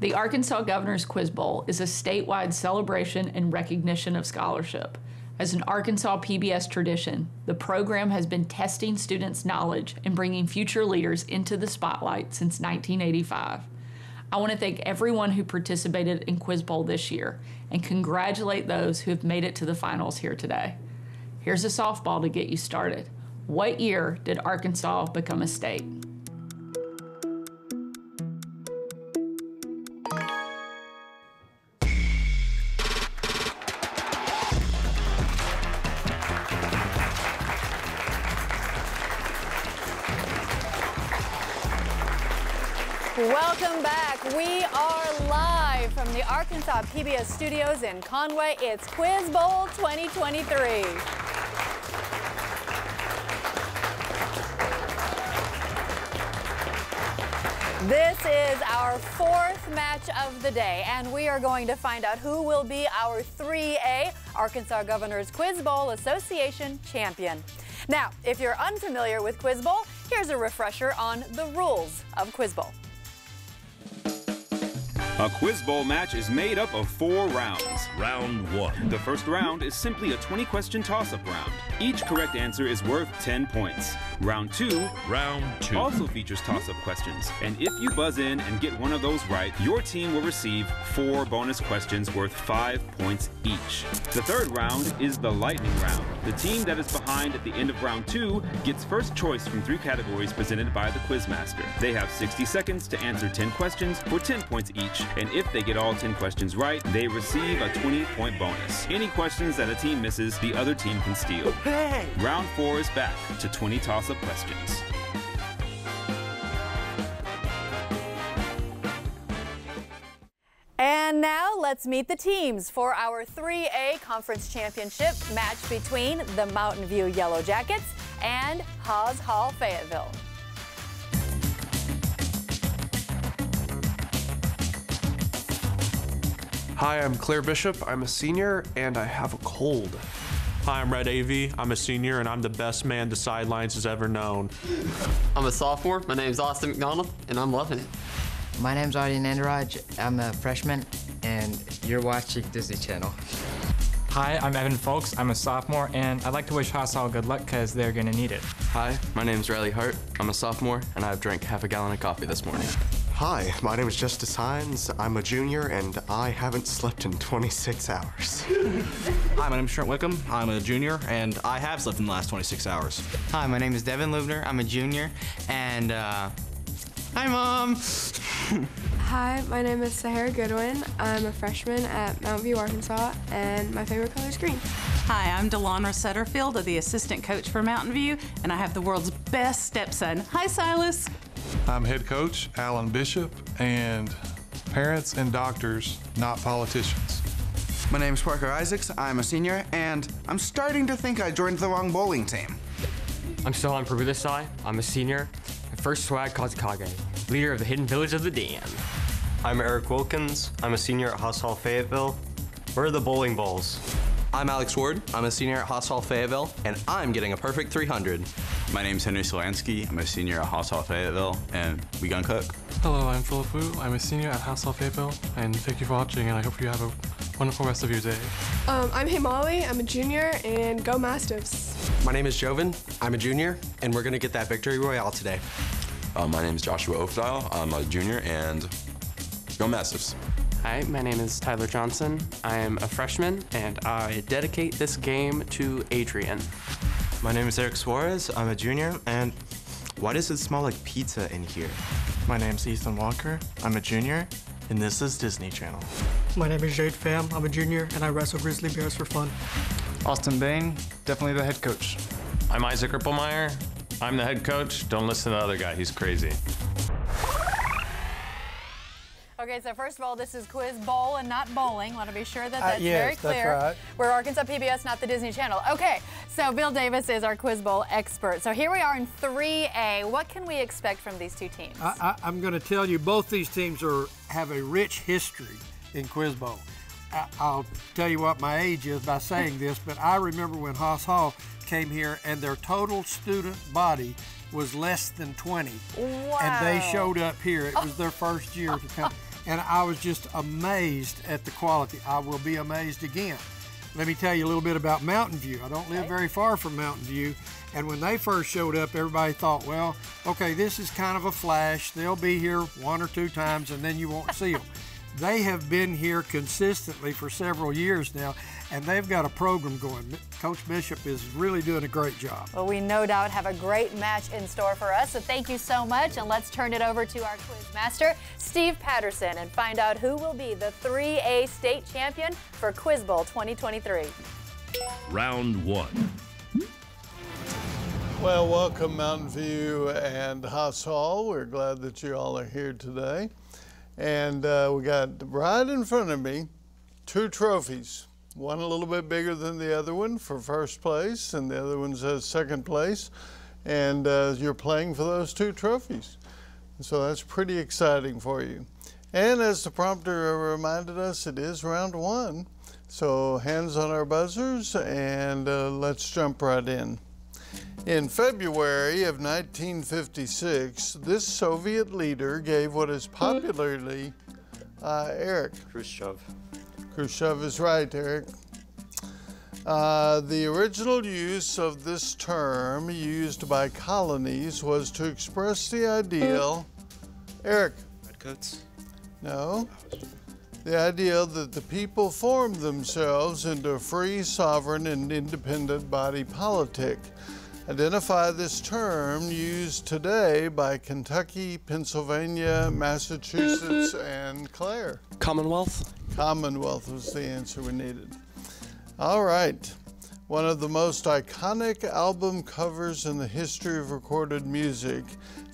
The Arkansas Governor's Quiz Bowl is a statewide celebration and recognition of scholarship. As an Arkansas PBS tradition, the program has been testing students' knowledge and bringing future leaders into the spotlight since 1985. I want to thank everyone who participated in Quiz Bowl this year and congratulate those who have made it to the finals here today. Here's a softball to get you started. What year did Arkansas become a state? Welcome back. We are live from the Arkansas PBS studios in Conway. It's Quiz Bowl 2023. This is our fourth match of the day, and we are going to find out who will be our 3A Arkansas Governor's Quiz Bowl Association champion. Now, if you're unfamiliar with Quiz Bowl, here's a refresher on the rules of Quiz Bowl. A Quiz Bowl match is made up of 4 rounds. Round 1. The first round is simply a 20-question toss-up round. Each correct answer is worth 10 points. Round 2. Also features toss-up questions. And if you buzz in and get one of those right, your team will receive 4 bonus questions worth 5 points each. The third round is the lightning round. The team that is behind at the end of round 2 gets first choice from 3 categories presented by the quizmaster. They have 60 seconds to answer 10 questions for 10 points each. And if they get all 10 questions right, they receive a 20-point bonus. Any questions that a team misses, the other team can steal. Hey! Round 4 is back to 20 toss-up questions. And now let's meet the teams for our 3A Conference Championship match between the Mountain View Yellow Jackets and Haas Hall Fayetteville. Hi, I'm Claire Bishop, I'm a senior, and I have a cold. Hi, I'm Red Avey, I'm a senior, and I'm the best man the sidelines has ever known. I'm a sophomore, my name's Austin McDonald, and I'm loving it. My name's Audie Nandaraj, I'm a freshman, and you're watching Disney Channel. Hi, I'm Evan Folks, I'm a sophomore, and I'd like to wish Haas all good luck, because they're going to need it. Hi, my name's Riley Hart, I'm a sophomore, and I've drank half a gallon of coffee this morning. Hi, my name is Justice Hines, I'm a junior, and I haven't slept in 26 hours. Hi, my name is Trent Wickham, I'm a junior, and I have slept in the last 26 hours. Hi, my name is Devin Lubner, I'm a junior, and hi, Mom! Hi, my name is Sahara Goodwin, I'm a freshman at Mountain View, Arkansas, and my favorite color is green. Hi, I'm Delonra Sutterfield, the assistant coach for Mountain View, and I have the world's best stepson. Hi, Silas! I'm head coach Alan Bishop, and parents and doctors, not politicians. My name's Parker Isaacs, I'm a senior, and I'm starting to think I joined the wrong bowling team. I'm Sohan Prabudesai, I'm a senior, and first swag Kazukage, leader of the Hidden Village of the Dam. I'm Eric Wilkins, I'm a senior at Haas Hall Fayetteville. Where are the bowling balls? I'm Alex Ward, I'm a senior at Haas Hall Fayetteville, and I'm getting a perfect 300. My name's Henry Solansky, I'm a senior at Haas Hall Fayetteville, and we gonna cook. Hello, I'm Philip Wu, I'm a senior at Haas Hall Fayetteville, and thank you for watching, and I hope you have a wonderful rest of your day. I'm Himali, I'm a junior, and go Mastiffs. My name is Jovan, I'm a junior, and we're gonna get that victory royale today. My name's Joshua Oakdale, I'm a junior, and go Mastiffs. Hi, my name is Tyler Johnson. I am a freshman, and I dedicate this game to Adrian. My name is Eric Suarez. I'm a junior, and why does it smell like pizza in here? My name's Ethan Walker. I'm a junior, and this is Disney Channel. My name is Jade Pham. I'm a junior, and I wrestle grizzly bears for fun. Austin Bain, definitely the head coach. I'm Isaac Erpelmeyer. I'm the head coach. Don't listen to the other guy. He's crazy. Okay, so first of all, this is Quiz Bowl and not bowling. Want to be sure that that's very clear. That's right. We're Arkansas PBS, not the Disney Channel. Okay, so Bill Davis is our Quiz Bowl expert. So here we are in 3A. What can we expect from these two teams? I'm going to tell you both these teams have a rich history in Quiz Bowl. I'll tell you what my age is by saying this, but I remember when Haas Hall came here and their total student body was less than 20. Wow. And they showed up here. It was their first year to come. and I was just amazed at the quality. I will be amazed again. Let me tell you a little bit about Mountain View. I don't live very far from Mountain View, and when they first showed up, everybody thought, well, okay, this is kind of a flash. They'll be here one or two times, and then you won't see them. They have been here consistently for several years now, and they've got a program going. Coach Bishop is really doing a great job. Well, we no doubt have a great match in store for us, so thank you so much. And let's turn it over to our quiz master, Steve Patterson, and find out who will be the 3A state champion for Quiz Bowl 2023. Round one. Well, welcome Mountain View and Haas Hall. We're glad that you all are here today. And we got right in front of me two trophies, one a little bit bigger than the other one for first place, and the other one says second place, and you're playing for those two trophies. And so that's pretty exciting for you. And as the prompter reminded us, it is round one, so hands on our buzzers and let's jump right in. In February of 1956, this Soviet leader gave what is popularly, Khrushchev. Khrushchev is right, Eric. The original use of this term used by colonies was to express the ideal, Eric. Redcoats? No. The idea that the people formed themselves into a free, sovereign, and independent body politic. Identify this term used today by Kentucky, Pennsylvania, Massachusetts, and Claire. Commonwealth. Commonwealth was the answer we needed. All right. One of the most iconic album covers in the history of recorded music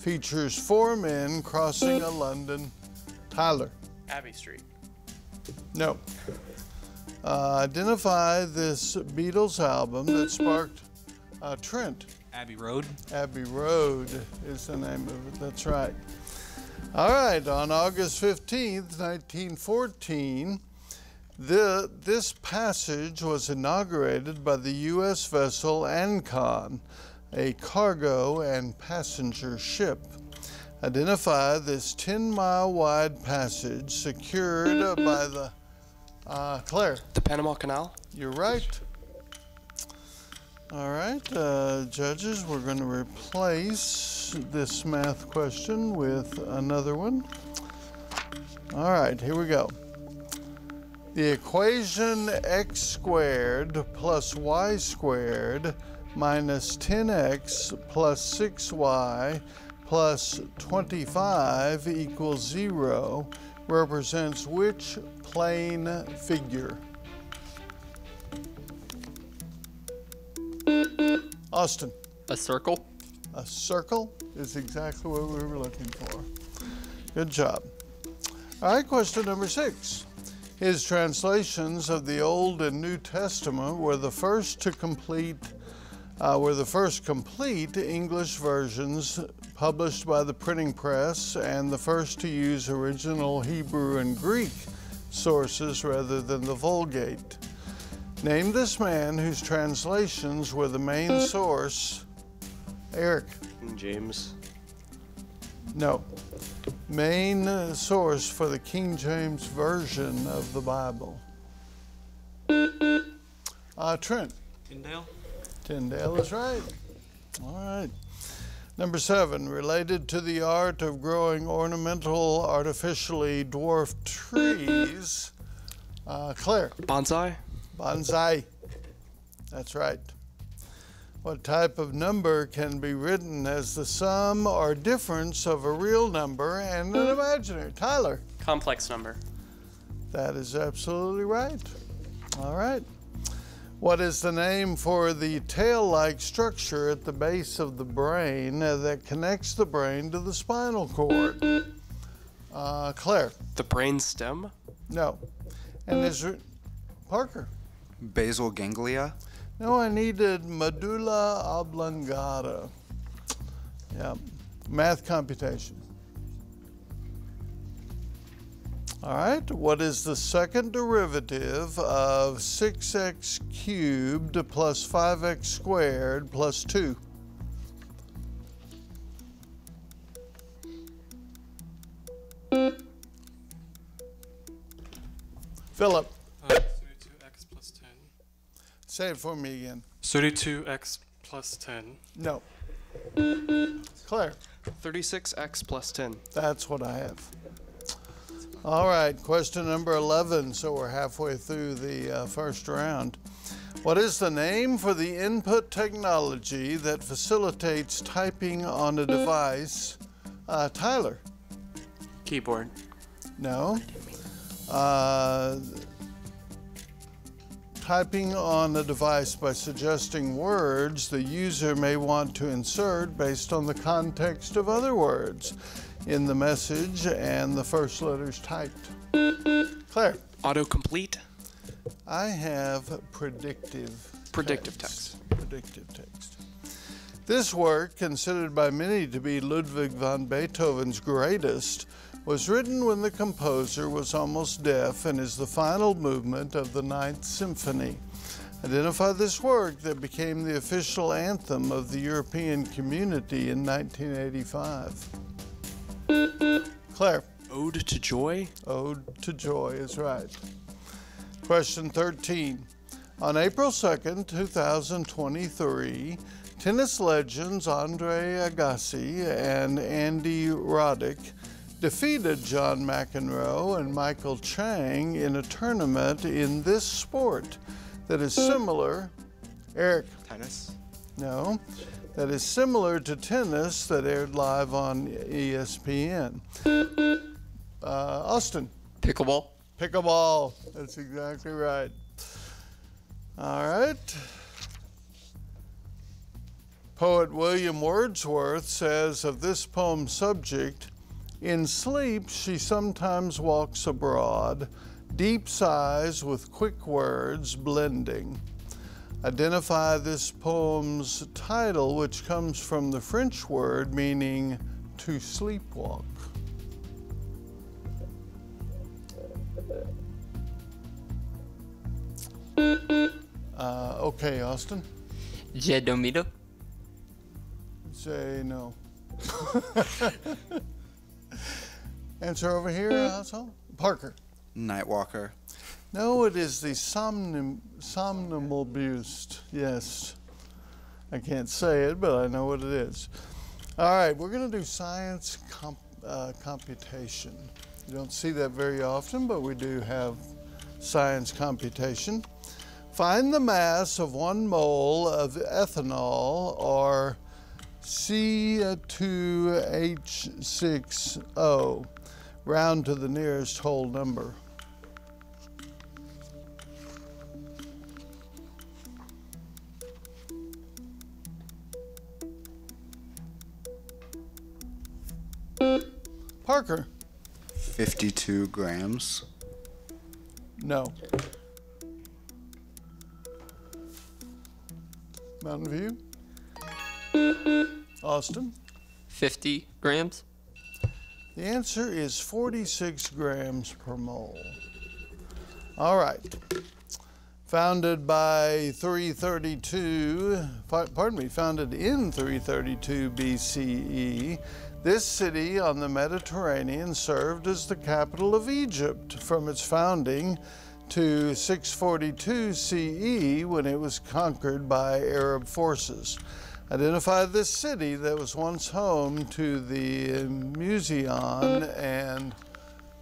features four men crossing a London. Tyler. Abbey Street. No. Identify this Beatles album that sparked Trent. Abbey Road. Abbey Road is the name of it, that's right. All right, on August 15th, 1914, this passage was inaugurated by the U.S. vessel Ancon, a cargo and passenger ship. Identify this 10-mile wide passage secured by the, Claire. The Panama Canal. You're right. All right, judges, we're going to replace this math question with another one. All right, here we go. The equation x squared plus y squared minus 10x plus 6y plus 25 equals 0 represents which plane figure? Austin. A circle. A circle is exactly what we were looking for. Good job. All right, question number 6. His translations of the Old and New Testament were the first to complete English versions published by the printing press and the first to use original Hebrew and Greek sources rather than the Vulgate. Name this man whose translations were the main source. Eric. King James. No. Main source for the King James version of the Bible. Trent. Tyndale. Tyndale is right. All right. Number 7, related to the art of growing ornamental, artificially dwarfed trees. Claire. Bonsai. Bonsai. That's right. What type of number can be written as the sum or difference of a real number and an imaginary? Tyler. Complex number. That is absolutely right. All right. What is the name for the tail-like structure at the base of the brain that connects the brain to the spinal cord? Claire. The brain stem? No. And is Parker. Basal ganglia? No, I needed medulla oblongata. Yeah, math computation. All right, what is the second derivative of 6x cubed plus 5x squared plus 2? Philip. 32x plus 10. Say it for me again. 32x plus 10. No. Claire. 36x plus 10. That's what I have. All right, question number 11. So we're halfway through the first round. What is the name for the input technology that facilitates typing on a device? Tyler. Keyboard. No. Typing on the device by suggesting words the user may want to insert based on the context of other words in the message and the first letters typed. Claire. Autocomplete. I have predictive text. This work, considered by many to be Ludwig van Beethoven's greatest, was written when the composer was almost deaf and is the final movement of the Ninth Symphony. Identify this work that became the official anthem of the European Community in 1985. Claire. Ode to Joy? Ode to Joy is right. Question 13. On April 2nd, 2023, tennis legends Andre Agassi and Andy Roddick defeated John McEnroe and Michael Chang in a tournament in this sport that is similar, Eric. Tennis? No, that is similar to tennis that aired live on ESPN. Austin. Pickleball. Pickleball, that's exactly right. All right. Poet William Wordsworth says of this poem's subject, in sleep she sometimes walks abroad, deep sighs with quick words blending. Identify this poem's title, which comes from the French word meaning to sleepwalk. Okay, Austin. Je dormido. Say no. Answer over here, household. Parker. Nightwalker. No, it is the somnambulist. Yes. I can't say it, but I know what it is. All right, we're going to do science computation. You don't see that very often, but we do have science computation. Find the mass of 1 mole of ethanol, or C2H6O. Round to the nearest whole number. Parker. 52 grams. No. Mountain View. Austin. 50 grams. The answer is 46 grams per mole. All right. Founded by 332, pardon me, founded in 332 BCE, this city on the Mediterranean served as the capital of Egypt from its founding to 642 CE, when it was conquered by Arab forces. Identify this city that was once home to the Museion and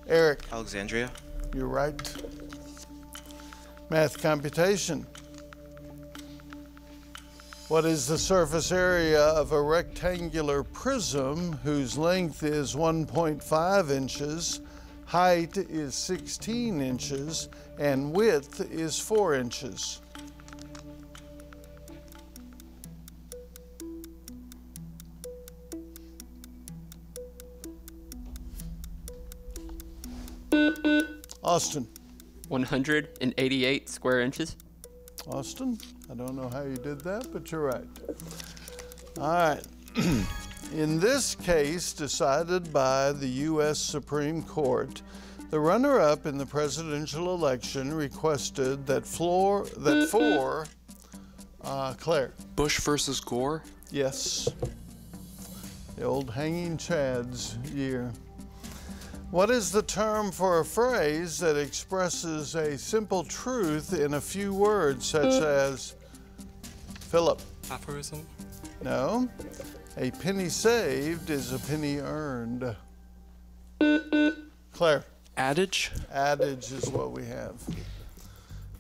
Eric. Alexandria. You're right. Math computation. What is the surface area of a rectangular prism whose length is 1.5 inches? Height is 16 inches, and width is 4 inches. Austin. 188 square inches. Austin, I don't know how you did that, but you're right. All right. In this case, decided by the U.S. Supreme Court, the runner-up in the presidential election requested that Claire. Bush versus Gore? Yes. The old Hanging Chads year. What is the term for a phrase that expresses a simple truth in a few words, such as Philip? Aphorism? No. A penny saved is a penny earned. Claire? Adage? Adage is what we have.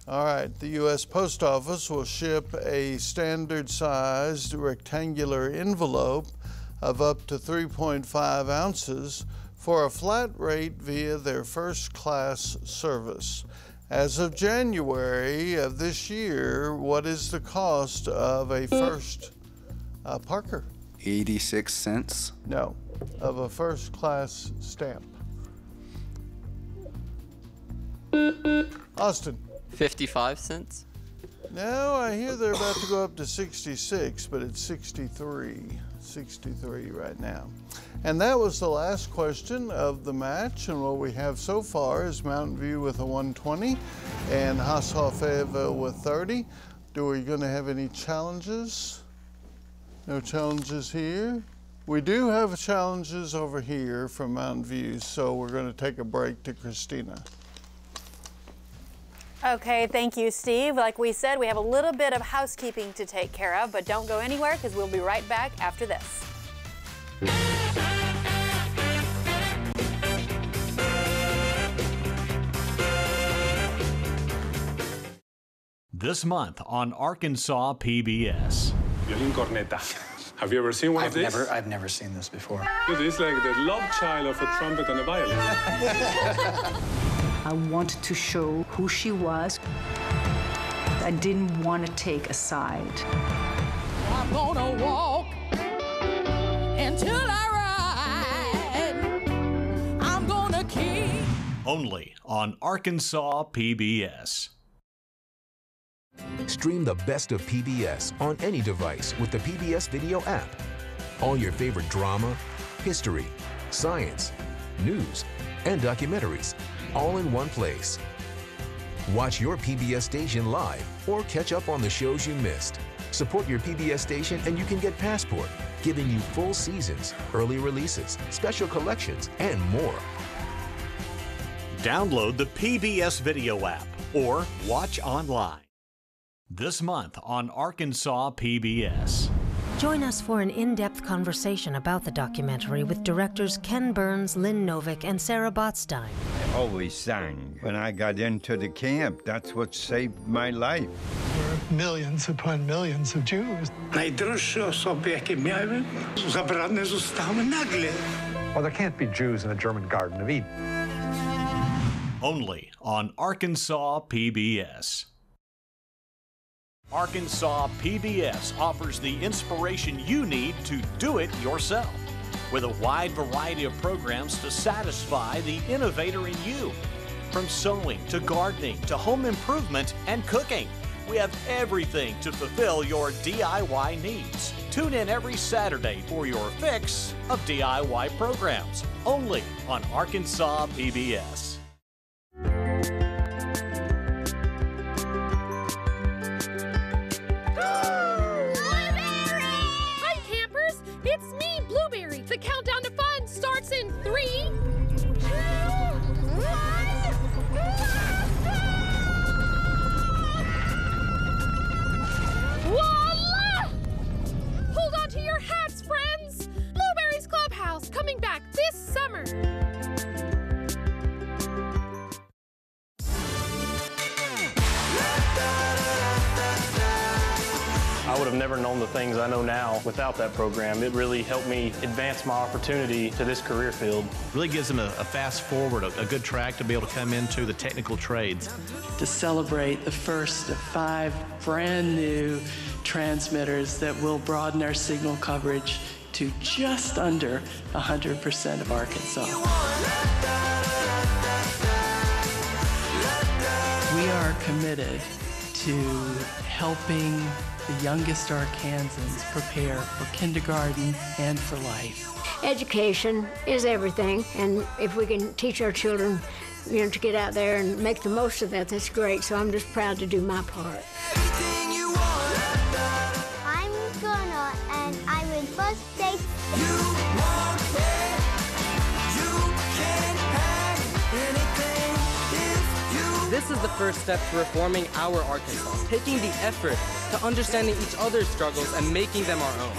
All right, the U.S. Post Office will ship a standard-sized rectangular envelope of up to 3.5 ounces for a flat rate via their first-class service. As of January of this year, what is the cost of a first, Parker? 86 cents? No, of a first-class stamp. Austin? 55 cents? No, I hear they're about to go up to 66, but it's 63 right now. And that was the last question of the match, and what we have so far is Mountain View with a 120 and Haas Hall Fayetteville with 30. Do we gonna have any challenges? No challenges here. We do have challenges over here from Mountain View, so we're gonna take a break to Christina. Okay, thank you, Steve. Like we said, we have a little bit of housekeeping to take care of, but don't go anywhere because we'll be right back after this. This month on Arkansas PBS. Violin corneta. Have you ever seen one of these? I've never seen this before. It is like the love child of a trumpet and a violin. I wanted to show who she was. I didn't want to take a side. I'm gonna walk until I ride. I'm gonna keep. Only on Arkansas PBS. Stream the best of PBS on any device with the PBS Video app. All your favorite drama, history, science, news, and documentaries, all in one place. Watch your PBS station live or catch up on the shows you missed. Support your PBS station and you can get Passport, giving you full seasons, early releases, special collections, and more. Download the PBS Video app or watch online. This month on Arkansas PBS. Join us for an in-depth conversation about the documentary with directors Ken Burns, Lynn Novick, and Sarah Botstein. I always sang. When I got into the camp, that's what saved my life. There are millions upon millions of Jews. Well, there can't be Jews in the German Garden of Eden. Only on Arkansas PBS. Arkansas PBS offers the inspiration you need to do it yourself, with a wide variety of programs to satisfy the innovator in you. From sewing to gardening to home improvement and cooking, we have everything to fulfill your DIY needs. Tune in every Saturday for your fix of DIY programs, only on Arkansas PBS. The countdown to fun starts in 3, 2, 1, voila! Hold on to your hats, friends! Blueberry's Clubhouse coming back this summer. I would have never known the things I know now without that program. It really helped me advance my opportunity to this career field. Really gives them a fast forward, a good track to be able to come into the technical trades. To celebrate the first of 5 brand new transmitters that will broaden our signal coverage to just under 100% of Arkansas. We are committed to helping the youngest Arkansans prepare for kindergarten and for life. Education is everything, and if we can teach our children, you know, to get out there and make the most of that, that's great. So I'm just proud to do my part. I'm gonna, and I'm in first place. You want it, you can have it. This is the first step to reforming our Arkansas, taking the effort to understanding each other's struggles and making them our own.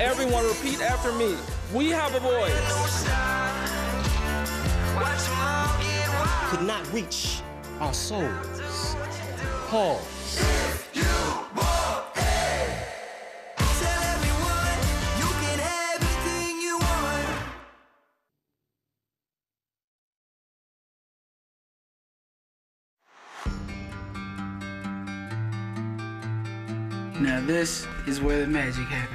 Everyone repeat after me. We have a voice. Could not reach our souls. Pause. Now this is where the magic happens.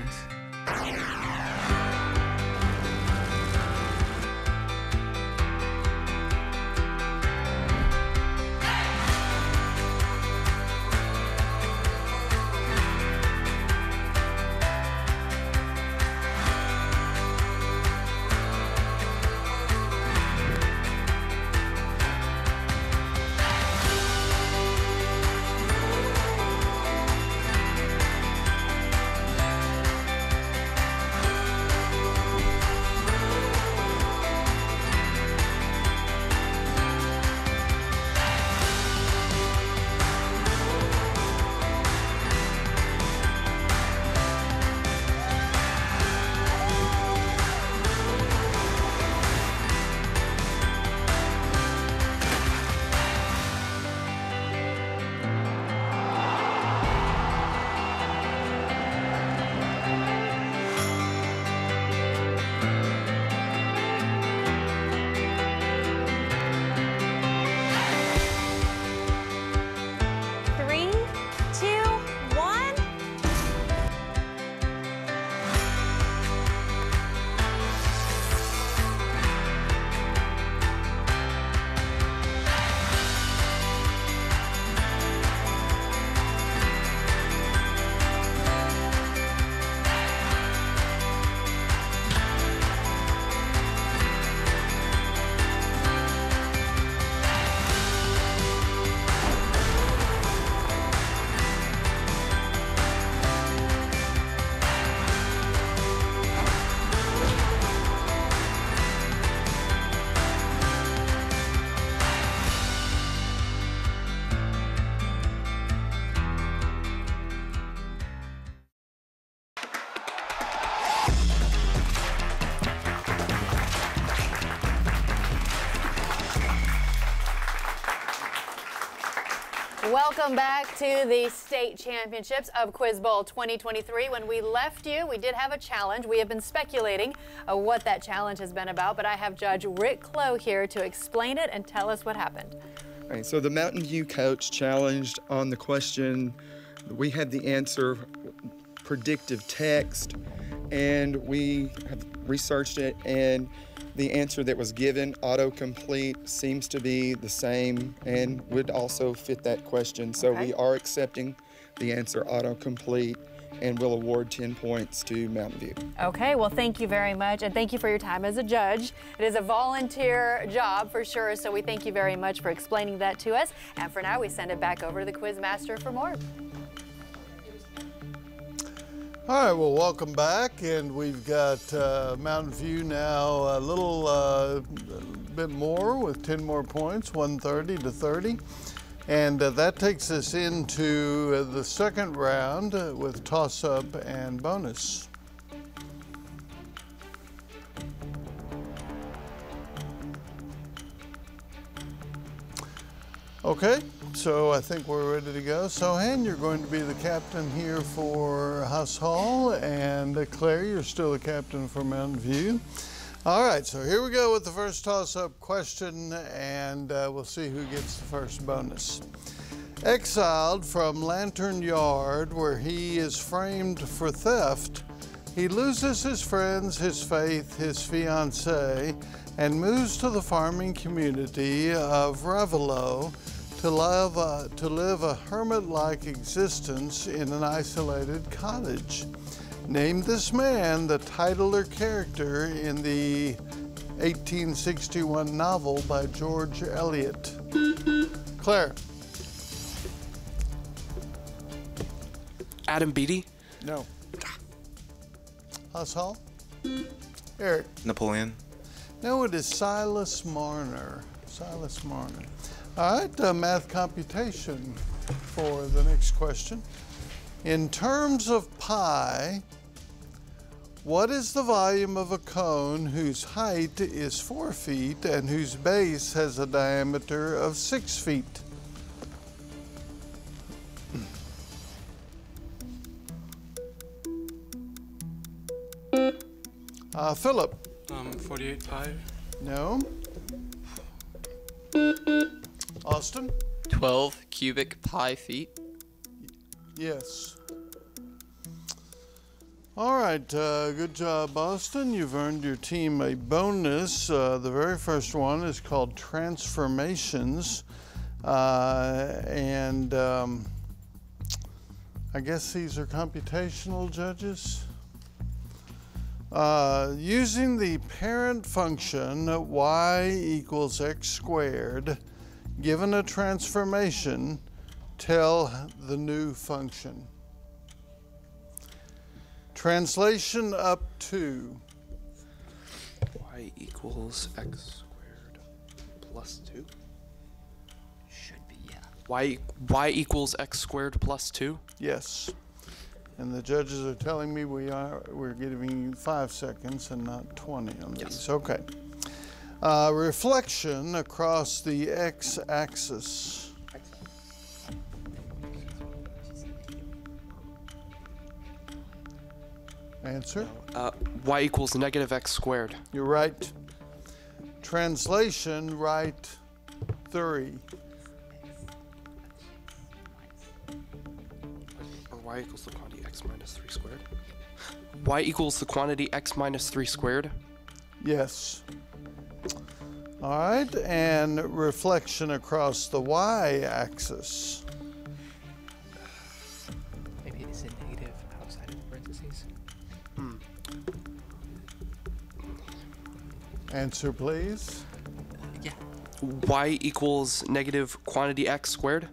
Welcome back to the state championships of Quiz Bowl 2023. When we left you, we did have a challenge. We have been speculating what that challenge has been about, but I have Judge Rick Clough here to explain it and tell us what happened. All right, so the Mountain View coach challenged on the question. We had the answer predictive text, and we have researched it, and the answer that was given, autocomplete, seems to be the same and would also fit that question. So we are accepting the answer autocomplete, and we'll award 10 points to Mountain View. Okay, well, thank you very much, and thank you for your time as a judge. It is a volunteer job for sure, so we thank you very much for explaining that to us. And for now, we send it back over to the Quiz Master for more. All right, well, welcome back, and we've got Mountain View now a little bit more with 10 more points, 130 to 30. And that takes us into the second round with toss-up and bonus. Okay. So I think we're ready to go. Sohan, you're going to be the captain here for Haas Hall, and Claire, you're still the captain for Mountain View. All right, so here we go with the first toss-up question, and we'll see who gets the first bonus. Exiled from Lantern Yard, where he is framed for theft, he loses his friends, his faith, his fiancée, and moves to the farming community of Raveloe, to live a hermit-like existence in an isolated cottage. Name this man the title or character in the 1861 novel by George Eliot. Claire. Adam Beatty? No. Haas Hall? Eric. Napoleon? No, it is Silas Marner. Silas Marner. All right, math computation for the next question. In terms of pi, what is the volume of a cone whose height is 4 feet and whose base has a diameter of 6 feet? Philip. 48 pi. No. Austin. 12 cubic pi feet. Yes. All right, good job, Austin. You've earned your team a bonus. The very first one is called Transformations. I guess these are computational judges. Using the parent function y equals x squared, given a transformation, tell the new function. Translation up to. Y equals x squared plus 2? Should be, yeah. Y equals x squared plus 2? Yes. And the judges are telling me we're giving you 5 seconds and not 20 on these. Yes. Okay. Reflection across the x-axis. Answer? Y equals negative x squared. You're right. Translation, right 3. Y equals the quantity x minus 3 squared. Y equals the quantity x minus 3 squared? Yes. All right, and reflection across the y-axis. Maybe it is a negative outside of the parentheses. Answer, please. Yeah. Y equals negative quantity x squared?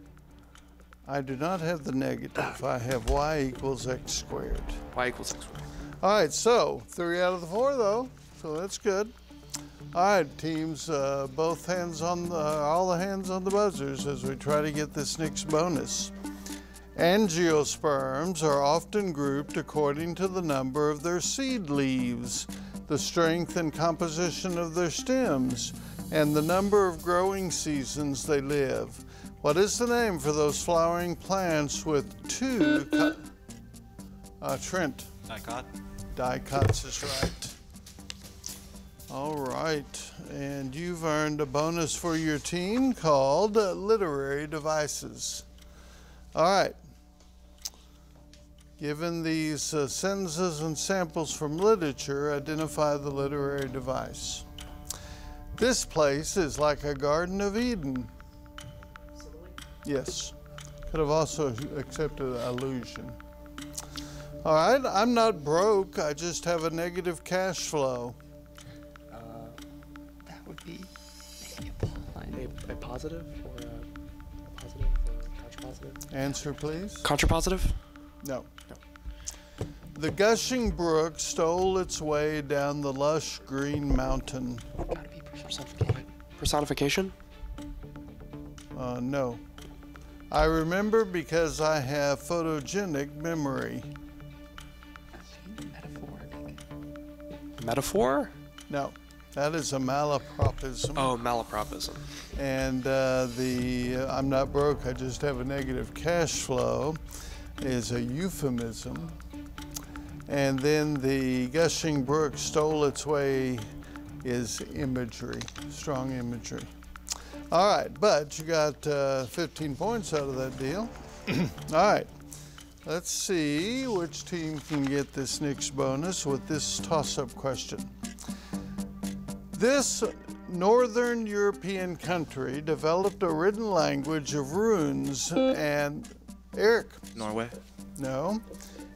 I do not have the negative. I have y equals x squared. Y equals x squared. All right, so 3 out of the 4, though, so that's good. All right, teams, both hands on the, all the hands on the buzzers as we try to get this next bonus. Angiosperms are often grouped according to the number of their seed leaves, the strength and composition of their stems, and the number of growing seasons they live. What is the name for those flowering plants with two? Trent. Dicot. Dicots is right. All right, and you've earned a bonus for your team called Literary Devices. All right. Given these sentences and samples from literature, identify the literary device. This place is like a Garden of Eden. Yes, could have also accepted an allusion. All right, I'm not broke, I just have a negative cash flow. That would be a positive or a positive or contrapositive? Answer, please. Contrapositive? No. No. The gushing brook stole its way down the lush green mountain. Gotta be personification. Personification? No. I remember because I have photogenic memory. Metaphoric. Metaphor? No, that is a malapropism. Oh, malapropism. And I'm not broke, I just have a negative cash flow is a euphemism. And then the gushing brook stole its way is imagery, strong imagery. All right, but you got 15 points out of that deal. All right, let's see which team can get this next bonus with this toss-up question. This northern European country developed a written language of runes and... Eric. Norway. No.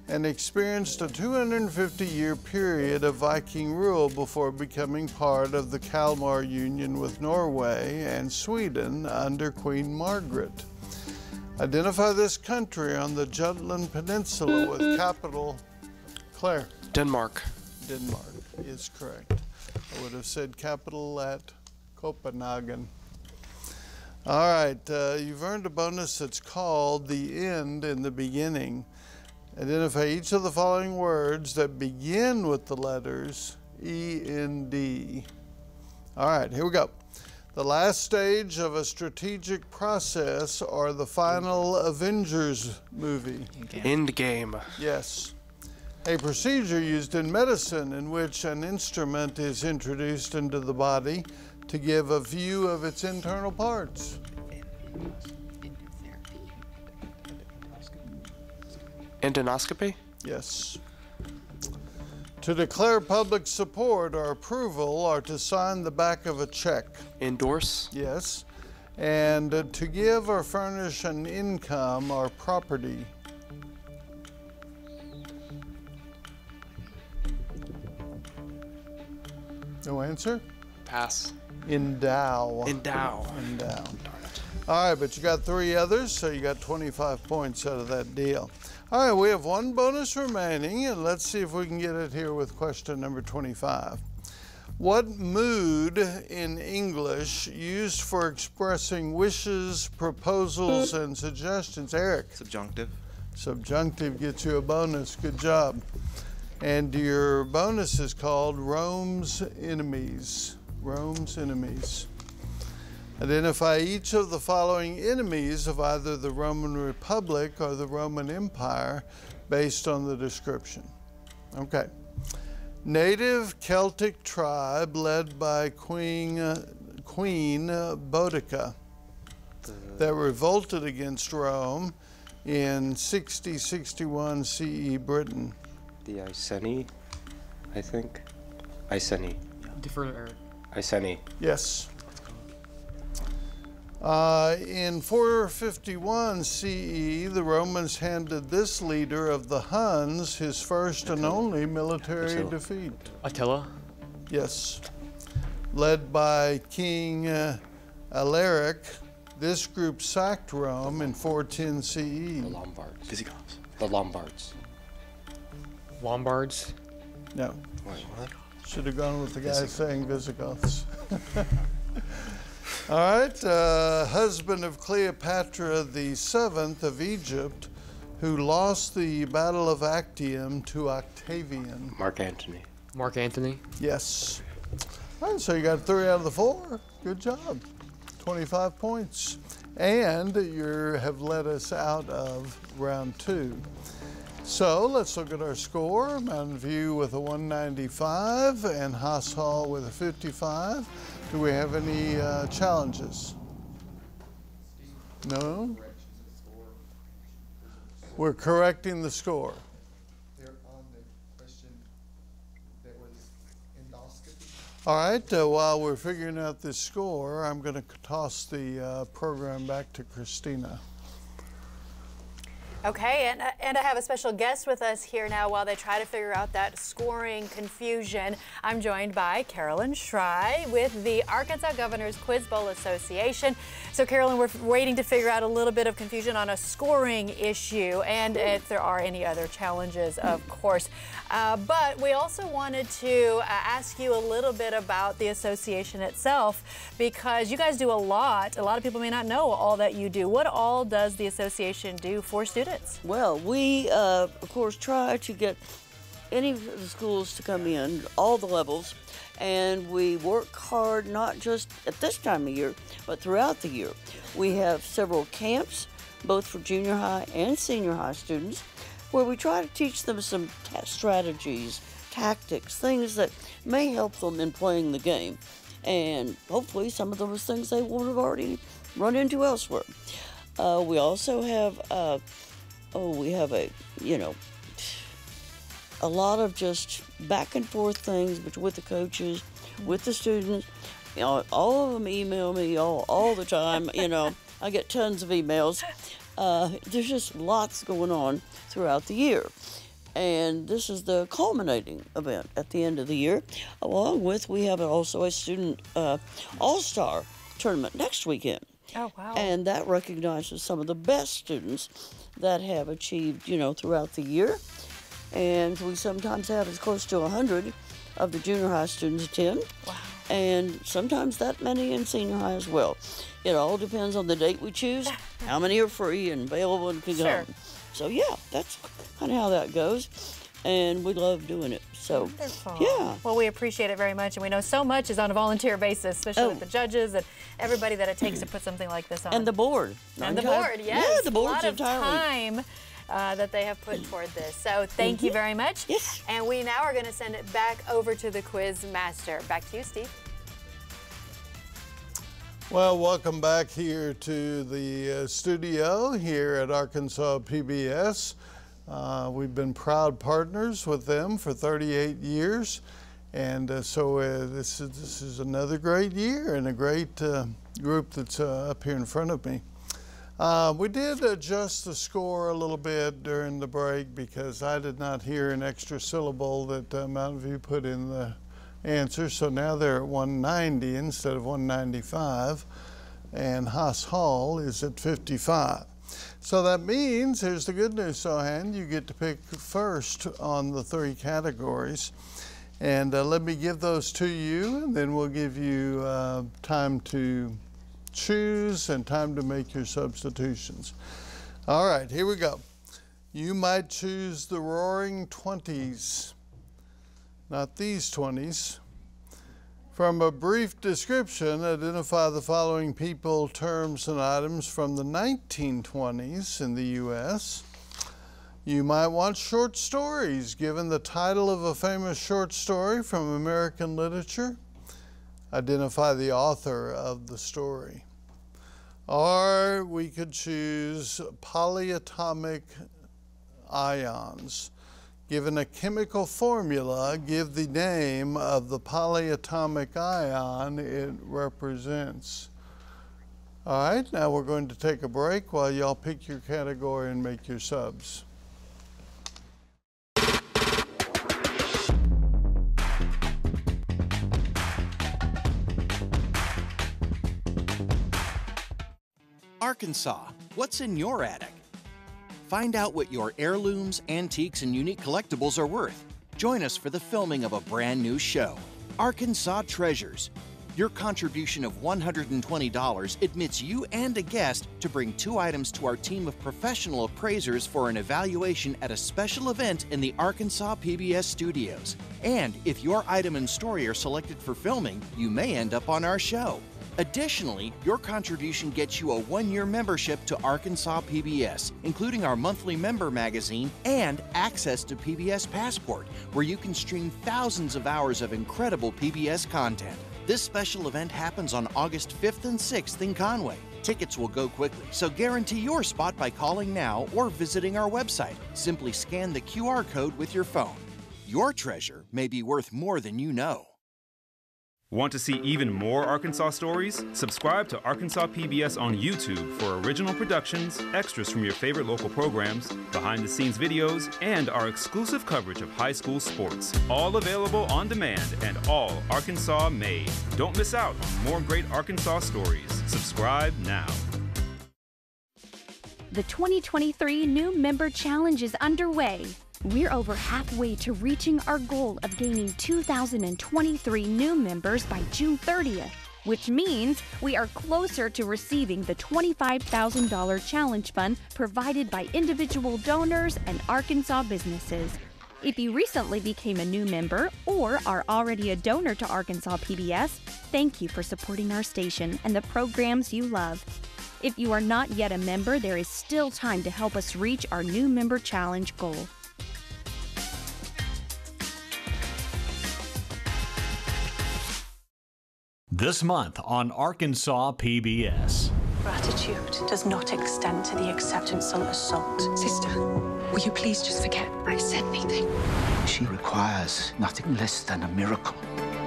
And experienced a 250-year period of Viking rule before becoming part of the Kalmar Union with Norway and Sweden under Queen Margaret. Identify this country on the Jutland Peninsula with capital, Claire. Denmark. Denmark is correct. I would have said capital at Copenhagen. All right, you've earned a bonus that's called the end and the beginning. Identify each of the following words that begin with the letters E-N-D. All right, here we go. The last stage of a strategic process or the final Avengers movie. Endgame. Yes. A procedure used in medicine in which an instrument is introduced into the body to give a view of its internal parts. Endoscopy? Yes. To declare public support or approval or to sign the back of a check. Endorse? Yes. And to give or furnish an income or property. No answer? Pass. Endow. Endow. Endow. All right, but you got three others, so you got 25 points out of that deal. All right, we have one bonus remaining, and let's see if we can get it here with question number 25. What mood in English used for expressing wishes, proposals, and suggestions? Eric? Subjunctive. Subjunctive gets you a bonus. Good job. And your bonus is called Rome's Enemies. Rome's Enemies. Identify each of the following enemies of either the Roman Republic or the Roman Empire based on the description. Okay. Native Celtic tribe led by Queen Boadicea that revolted against Rome in 60-61 CE Britain. The Iceni, I think. Iceni. Defer to Eric. Iceni. Yes. In 451 CE, the Romans handed this leader of the Huns his first and only military defeat. Attila? Yes. Led by King Alaric, this group sacked Rome in 410 CE. The Lombards. Visigoths. The Lombards. Lombards? No. Wait, what? Should have gone with the guy saying Visigoths. All right, husband of Cleopatra the VII of Egypt, who lost the Battle of Actium to Octavian. Mark Antony. Mark Antony? Yes. All right, so you got three out of the four. Good job. 25 points. And you have led us out of round two. So let's look at our score. Mountain View with a 195 and Haas Hall with a 55. Do we have any challenges? No? We're correcting the score. They're on the question that was endoscopy. All right, while we're figuring out this score, I'm going to toss the program back to Christina. Okay, and I have a special guest with us here now while they try to figure out that scoring confusion. I'm joined by Carolyn Schrei with the Arkansas Governor's Quiz Bowl Association. So Carolyn, we're waiting to figure out a little bit of confusion on a scoring issue and if there are any other challenges, of course. But we also wanted to ask you a little bit about the association itself because you guys do a lot. A lot of people may not know all that you do. What all does the association do for students? Well, we, of course, try to get any of the schools to come in, all the levels, and we work hard not just at this time of year, but throughout the year. We have several camps, both for junior high and senior high students, where we try to teach them some strategies, tactics, things that may help them in playing the game, and hopefully some of those things they won't have already run into elsewhere. We also have, we have a lot of just back and forth things with the coaches, with the students. You know, all of them email me all the time. You know, I get tons of emails. There's just lots going on throughout the year. And this is the culminating event at the end of the year. Along with, we have also a student all-star tournament next weekend. Oh, wow. And that recognizes some of the best students that have achieved, you know, throughout the year. And we sometimes have as close to 100 of the junior high students attend. Wow. and sometimes that many in senior high as well. It all depends on the date we choose, how many are free and available and can come. So yeah, that's kind of how that goes, and we love doing it. So, wonderful. Yeah. Well, we appreciate it very much, and we know so much is on a volunteer basis, especially with the judges and everybody that it takes to put something like this on. And the board. And the board, yes. Yeah, the board's a lot of time that they have put toward this. So thank you very much. Yes. And we now are going to send it back over to the quiz master. Back to you, Steve. Well, welcome back here to the studio here at Arkansas PBS. We've been proud partners with them for 38 years, and so this is another great year and a great group that's up here in front of me. We did adjust the score a little bit during the break because I did not hear an extra syllable that Mountain View put in the answer, so now they're at 190 instead of 195, and Haas Hall is at 55. So that means, here's the good news, Sohan, you get to pick first on the three categories. And let me give those to you, and then we'll give you time to choose and time to make your substitutions. All right, here we go. You might choose the Roaring Twenties, not these 20s. From a brief description, identify the following people, terms, and items from the 1920s in the U.S. You might want short stories, given the title of a famous short story from American literature. Identify the author of the story. Or we could choose polyatomic ions. Given a chemical formula, give the name of the polyatomic ion it represents. All right, now we're going to take a break while y'all pick your category and make your subs. Arkansas, what's in your attic? Find out what your heirlooms, antiques, and unique collectibles are worth. Join us for the filming of a brand new show, Arkansas Treasures. Your contribution of $120 admits you and a guest to bring two items to our team of professional appraisers for an evaluation at a special event in the Arkansas PBS studios. And if your item and story are selected for filming, you may end up on our show. Additionally, your contribution gets you a one-year membership to Arkansas PBS, including our monthly member magazine and access to PBS Passport, where you can stream thousands of hours of incredible PBS content. This special event happens on August 5th and 6th in Conway. Tickets will go quickly, so guarantee your spot by calling now or visiting our website. Simply scan the QR code with your phone. Your treasure may be worth more than you know. Want to see even more Arkansas stories? Subscribe to Arkansas PBS on YouTube for original productions, extras from your favorite local programs, behind-the-scenes videos, and our exclusive coverage of high school sports. All available on demand and all Arkansas made. Don't miss out on more great Arkansas stories. Subscribe now. The 2023 New Member Challenge is underway. We're over halfway to reaching our goal of gaining 2,023 new members by June 30th, which means we are closer to receiving the $25,000 challenge fund provided by individual donors and Arkansas businesses. If you recently became a new member or are already a donor to Arkansas PBS, thank you for supporting our station and the programs you love. If you are not yet a member, there is still time to help us reach our new member challenge goal. This month on Arkansas PBS. Gratitude does not extend to the acceptance of assault. Sister, will you please just forget I said anything? She requires nothing less than a miracle.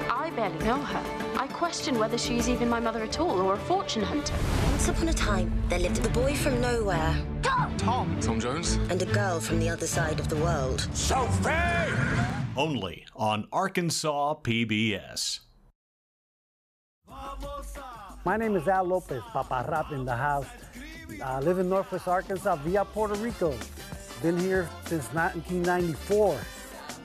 I barely know her. I question whether she is even my mother at all or a fortune hunter. Once upon a time, there lived a boy from nowhere. Tom Jones. And a girl from the other side of the world. Sophie! Only on Arkansas PBS. My name is Al Lopez, Papa Rap in the house. I live in Northwest Arkansas via Puerto Rico. Been here since 1994.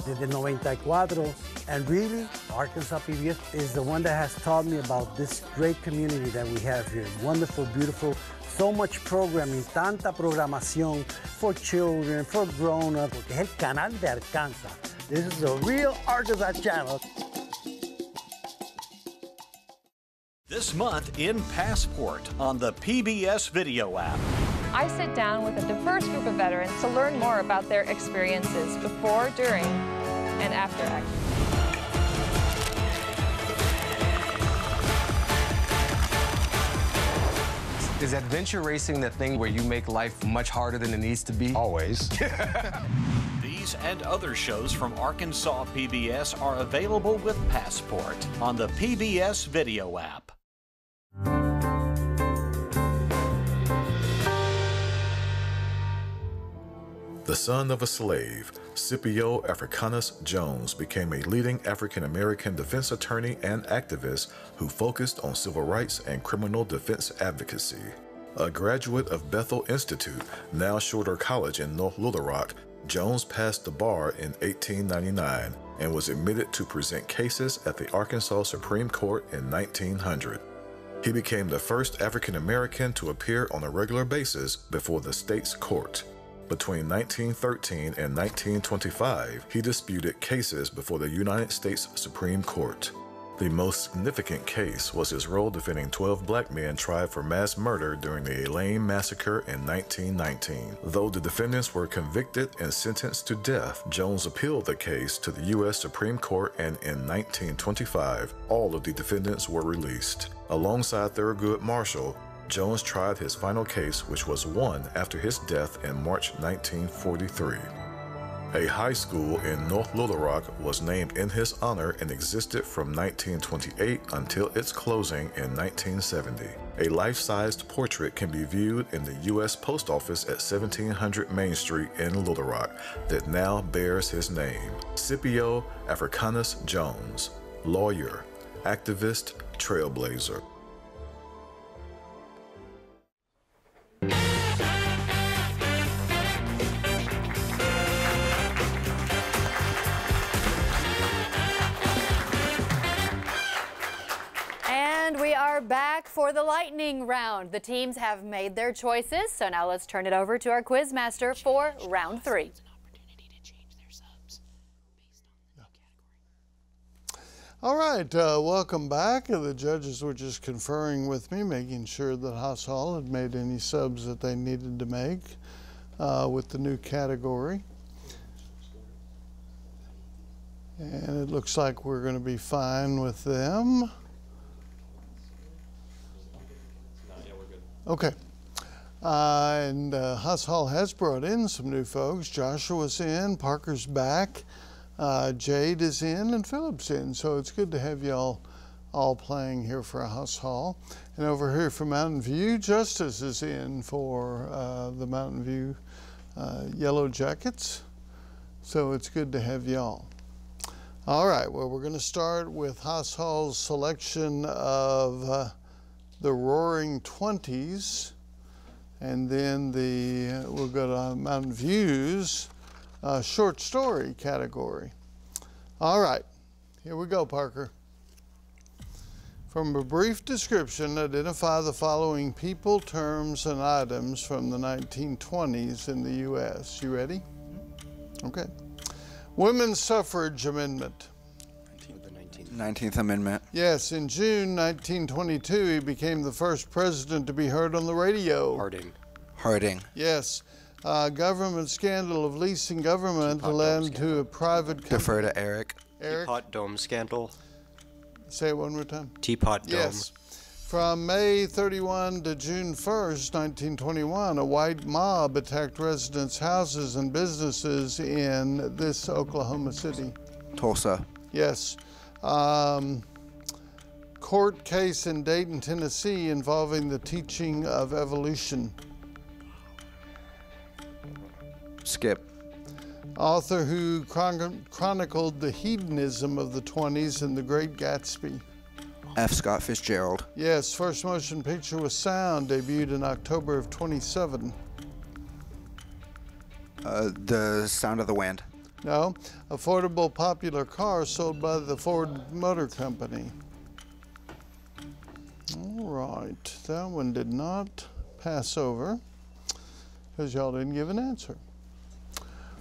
desde el 94. And really, Arkansas PBS is the one that has taught me about this great community that we have here. Wonderful, beautiful, so much programming, tanta programación for children, for grown-ups. Porque es el canal de Arkansas. This is a real Arkansas channel. This month in Passport on the PBS video app. I sit down with a diverse group of veterans to learn more about their experiences before, during, and after action. Is adventure racing that thing where you make life much harder than it needs to be? Always. These and other shows from Arkansas PBS are available with Passport on the PBS video app. The son of a slave, Scipio Africanus Jones became a leading African-American defense attorney and activist who focused on civil rights and criminal defense advocacy. A graduate of Bethel Institute, now Shorter College in North Little Rock, Jones passed the bar in 1899 and was admitted to present cases at the Arkansas Supreme Court in 1900. He became the first African-American to appear on a regular basis before the state's court. Between 1913 and 1925, he disputed cases before the United States Supreme Court. The most significant case was his role defending 12 black men tried for mass murder during the Elaine Massacre in 1919. Though the defendants were convicted and sentenced to death, Jones appealed the case to the U.S. Supreme Court, and in 1925, all of the defendants were released. Alongside Thurgood Marshall, Jones tried his final case, which was won after his death in March 1943. A high school in North Little Rock was named in his honor and existed from 1928 until its closing in 1970. A life-sized portrait can be viewed in the U.S. Post Office at 1700 Main Street in Little Rock that now bears his name. Scipio Africanus Jones, lawyer, activist, trailblazer. Back for the lightning round. The teams have made their choices, so now let's turn it over to our quiz master for round three. All right, welcome back. The judges were just conferring with me, making sure that Haas Hall had made any subs that they needed to make with the new category. And it looks like we're going to be fine with them. Okay, and Haas Hall has brought in some new folks. Joshua's in, Parker's back, Jade is in, and Phillip's in. So it's good to have y'all all playing here for Haas Hall. And over here for Mountain View, Justice is in for the Mountain View Yellow Jackets. So it's good to have y'all. All right, well, we're going to start with Haas Hall's selection of the Roaring Twenties, and then we'll go to Mountain View's short story category. All right, here we go, Parker. From a brief description, identify the following people, terms, and items from the 1920s in the U.S. You ready? Okay. Women's suffrage amendment. 19th Amendment. Yes, in June 1922, he became the first president to be heard on the radio. Harding. Harding. Yes. Government scandal of leasing government to lend to a private company. Defer to Eric. Eric. Teapot Dome scandal. Say it one more time. Teapot Dome. Yes. From May 31 to June 1st, 1921, a white mob attacked residents' houses and businesses in this Oklahoma City. Tulsa. Yes. Court case in Dayton, Tennessee, involving the teaching of evolution. Skip. Author who chronicled the hedonism of the 20s in The Great Gatsby. F. Scott Fitzgerald. Yes, first motion picture with sound, debuted in October of 27. The Sound of the Wind. No, affordable popular cars sold by the Ford Motor Company. All right, that one did not pass over because y'all didn't give an answer.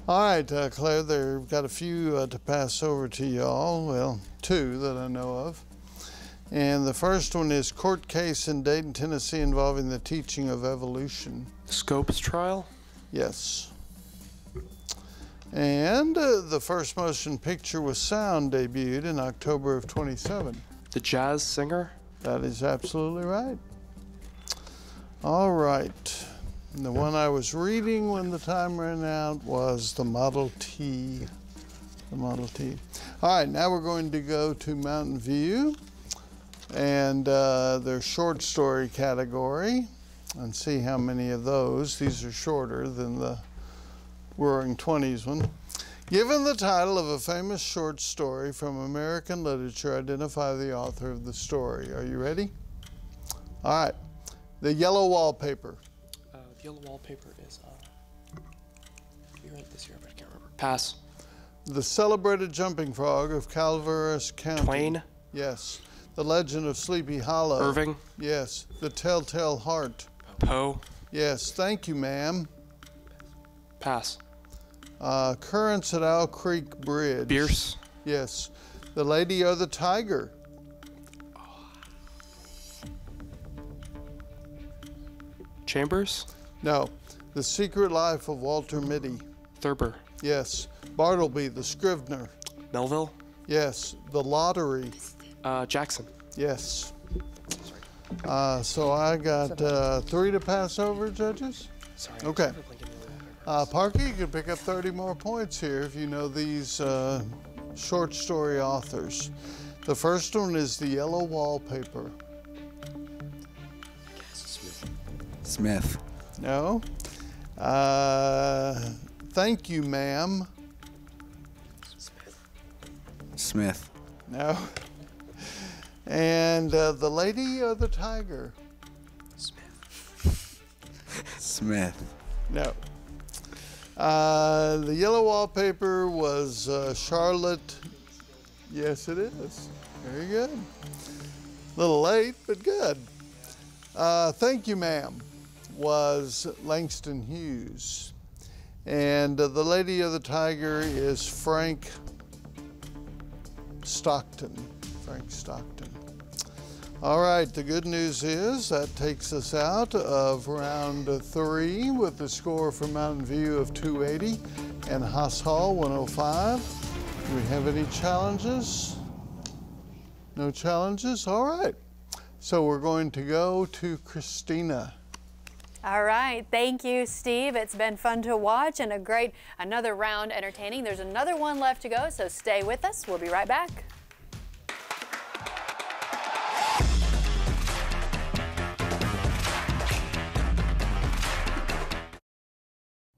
All right, Claire, they've got a few to pass over to y'all. Well, two that I know of. And the first one is court case in Dayton, Tennessee involving the teaching of evolution. Scopes trial? Yes. And the first motion picture with sound debuted in October of 27. The Jazz Singer? That is absolutely right. All right. And the one I was reading when the time ran out was the Model T. The Model T. All right, now we're going to go to Mountain View and their short story category and see how many of those. These are shorter than the Roaring Twenties one. Given the title of a famous short story from American literature, identify the author of the story. Are you ready? All right. The Yellow Wallpaper. The Yellow Wallpaper is, you're right this year, but I can't remember. Pass. The Celebrated Jumping Frog of Calaveras County. Twain. Yes. The Legend of Sleepy Hollow. Irving. Yes. The Telltale Heart. Poe. Yes. Thank you, ma'am. Pass. Currents at Owl Creek Bridge. Bierce. Yes. The Lady or the Tiger. Chambers. No. The Secret Life of Walter Mitty. Thurber. Yes. Bartleby the Scrivener. Melville. Yes. The Lottery. Jackson. Yes. So I got three to pass over, judges. Sorry. Okay. Parker, you can pick up 30 more points here if you know these short story authors. The first one is The Yellow Wallpaper. Smith. No. Thank you, ma'am. Smith. No. And The Lady or the Tiger? Smith. Smith. No. The Yellow Wallpaper was Charlotte. Yes, it is. Very good. A little late, but good. Thank you, ma'am, was Langston Hughes. And The Lady of the Tiger is Frank Stockton. Frank Stockton. All right, the good news is that takes us out of round three with the score for Mountain View of 280 and Haas Hall 105. Do we have any challenges? No challenges? All right. So we're going to go to Christina. All right, thank you, Steve. It's been fun to watch and a great, another round entertaining. There's another one left to go, so stay with us. We'll be right back.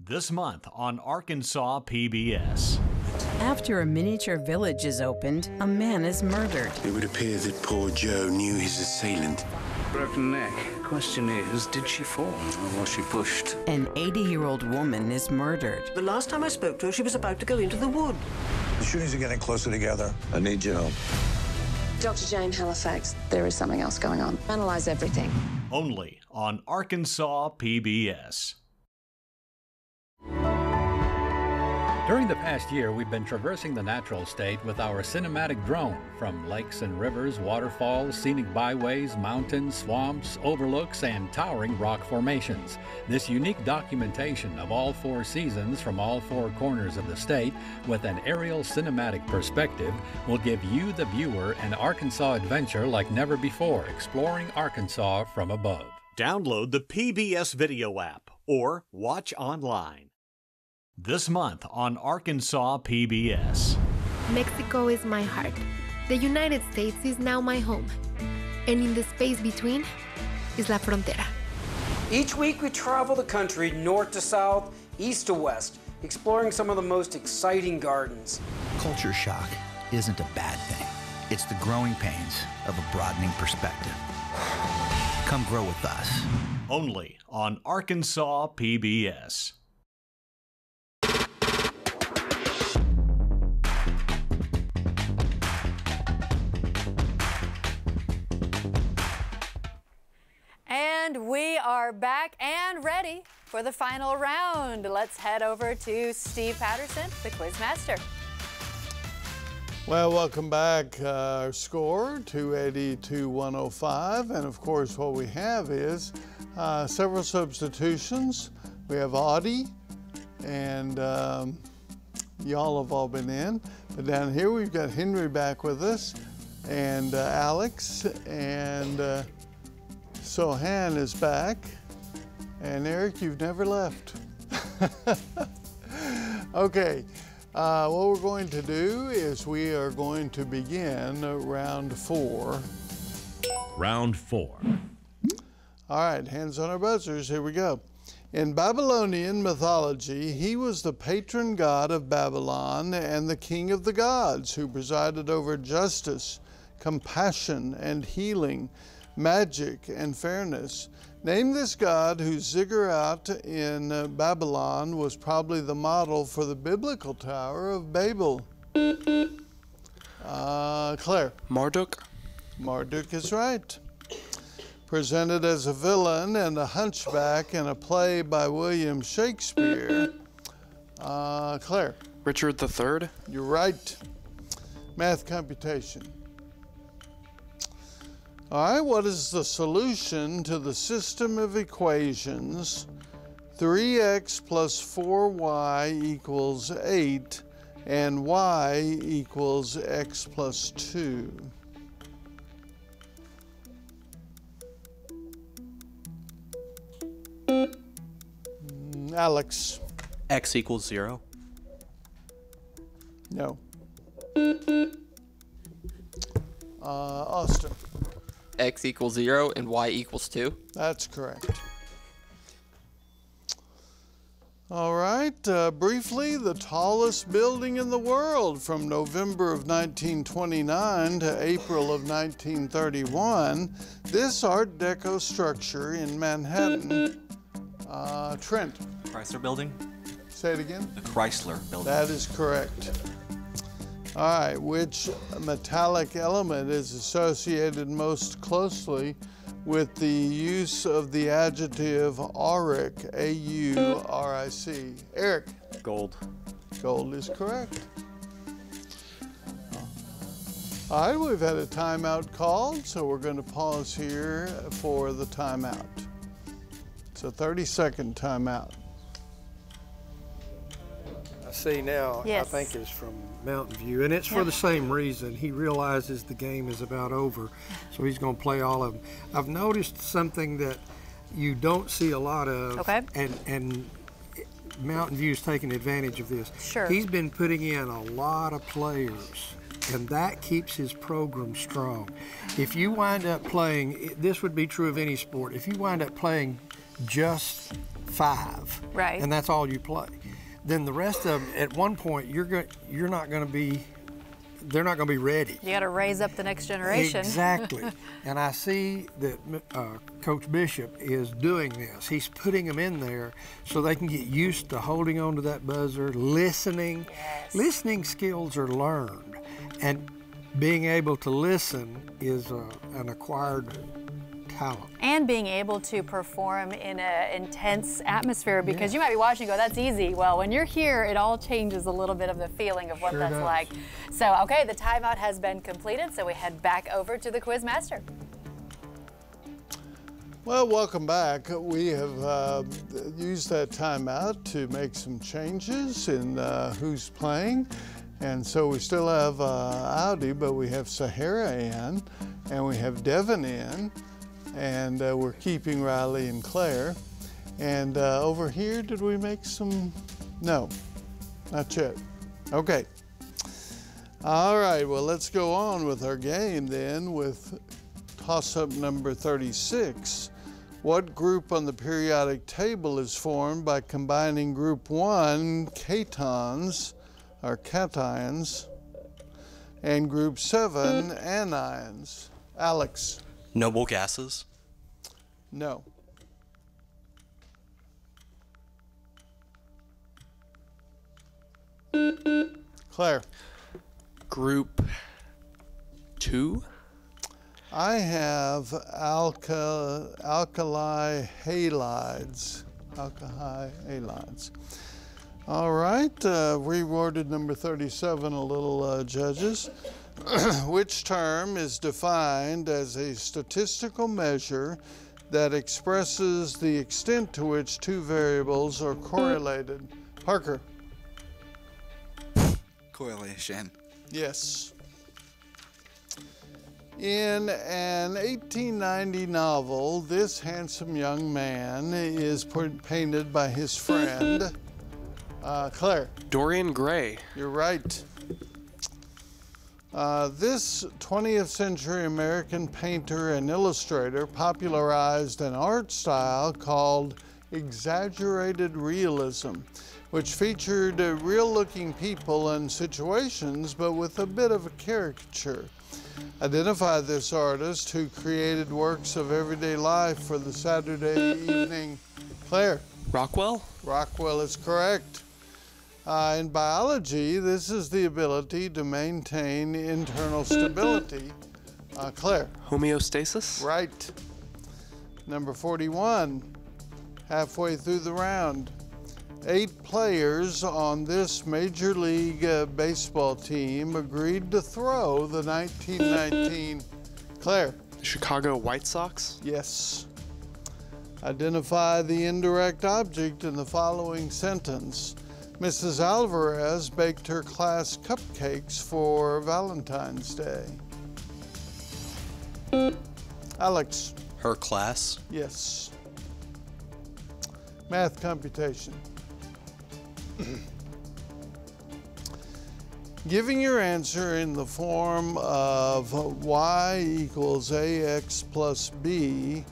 This month on Arkansas PBS. After a miniature village is opened, a man is murdered. It would appear that poor Joe knew his assailant. Broken neck. Question is, did she fall or was she pushed? An 80-year-old woman is murdered. The last time I spoke to her, she was about to go into the wood. The shootings are getting closer together. I need your help. Dr. Jane Halifax, there is something else going on. Analyze everything. Only on Arkansas PBS. During the past year, we've been traversing the natural state with our cinematic drone from lakes and rivers, waterfalls, scenic byways, mountains, swamps, overlooks, and towering rock formations. This unique documentation of all four seasons from all four corners of the state with an aerial cinematic perspective will give you, the viewer, an Arkansas adventure like never before, exploring Arkansas from above. Download the PBS video app or watch online. This month on Arkansas PBS. Mexico is my heart. The United States is now my home. And in the space between is la frontera. Each week we travel the country north to south, east to west, exploring some of the most exciting gardens. Culture shock isn't a bad thing. It's the growing pains of a broadening perspective. Come grow with us. Only on Arkansas PBS. And we are back and ready for the final round. Let's head over to Steve Patterson, the quiz master. Well, welcome back. Our score, 282-105. And of course, what we have is several substitutions. We have Audi, and y'all have all been in. But down here, we've got Henry back with us, and Alex, and Sohan is back. And Eric, you've never left. Okay. What we're going to do is we are going to begin round four. Round four. All right, hands on our buzzers, here we go. In Babylonian mythology, he was the patron god of Babylon and the king of the gods who presided over justice, compassion and healing, magic and fairness. Name this god whose ziggurat in Babylon was probably the model for the biblical Tower of Babel. Claire. Marduk. Marduk is right. Presented as a villain and a hunchback in a play by William Shakespeare. Claire. Richard III. You're right. Math computation. All right, what is the solution to the system of equations 3x plus 4y equals 8 and y equals x plus 2? Alex. X equals 0. No. Austin. X equals 0 and y equals 2. That's correct. All right, briefly, the tallest building in the world from November of 1929 to April of 1931. This Art Deco structure in Manhattan. Trent. Chrysler Building. Say it again. The Chrysler Building. That is correct. All right, which metallic element is associated most closely with the use of the adjective auric, A-U-R-I-C? Eric. Gold. Gold is correct. All right, we've had a timeout called, so we're going to pause here for the timeout. It's a 30-second timeout. See now, yes. I think it's from Mountain View, and it's for the same reason. He realizes the game is about over, so he's going to play all of them. I've noticed something that you don't see a lot of, and Mountain View's taking advantage of this. Sure. He's been putting in a lot of players, and that keeps his program strong. If you wind up playing, this would be true of any sport, if you wind up playing just 5, right, and that's all you play, then the rest of them, at one point, you're not going to be, they're not going to be ready. You got to raise up the next generation. Exactly. And I see that Coach Bishop is doing this. He's putting them in there so they can get used to holding on to that buzzer, listening. Yes. Listening skills are learned, and being able to listen is an acquired talent. And being able to perform in an intense atmosphere, because you might be watching and go, that's easy. Well, when you're here, it all changes a little bit of the feeling of what that's like. So, okay, the timeout has been completed, so we head back over to the quiz master. Well, welcome back. We have used that timeout to make some changes in who's playing. And so we still have Audi, but we have Sahara in, and we have Devin in. And we're keeping Riley and Claire. And over here, did we make some? No, not yet. Okay. All right, well, let's go on with our game then with toss-up number 36. What group on the periodic table is formed by combining group 1 catons, or cations, and group 7 anions? Alex. Noble gases? No. Claire. Group 2? I have alkali halides. Alkali halides. All right, rewarded number 37 a little, judges. Which term is defined as a statistical measure that expresses the extent to which two variables are correlated? Parker. Correlation. Yes. In an 1890 novel, this handsome young man is painted by his friend, Claire. Dorian Gray. You're right. This 20th century American painter and illustrator popularized an art style called exaggerated realism, which featured real-looking people and situations, but with a bit of a caricature. Identify this artist who created works of everyday life for the Saturday evening. Claire. Rockwell? Rockwell is correct. In biology, this is the ability to maintain internal stability. Claire. Homeostasis. Right. Number 41, halfway through the round. 8 players on this Major League Baseball team agreed to throw the 1919. Claire. The Chicago White Sox. Yes. Identify the indirect object in the following sentence. Mrs. Alvarez baked her class cupcakes for Valentine's Day. Alex. Her class? Yes. Math computation. Giving your answer in the form of y equals ax plus b,